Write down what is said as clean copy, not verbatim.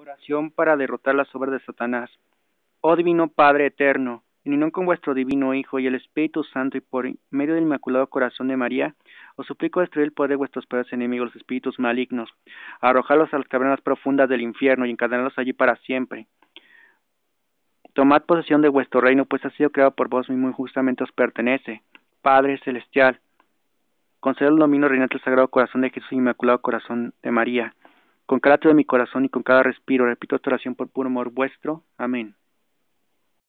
Oración para derrotar las obras de Satanás. Oh divino Padre eterno, en unión con vuestro divino Hijo y el Espíritu Santo y por medio del Inmaculado Corazón de María, os suplico destruir el poder de vuestros peores enemigos, los espíritus malignos, arrojarlos a las cavernas profundas del infierno y encadenarlos allí para siempre. Tomad posesión de vuestro reino, pues ha sido creado por vos mismo y justamente os pertenece. Padre Celestial, conceded el dominio reinante del Sagrado Corazón de Jesús y Inmaculado Corazón de María. Con cada latido de mi corazón y con cada respiro, repito esta oración por puro amor vuestro. Amén.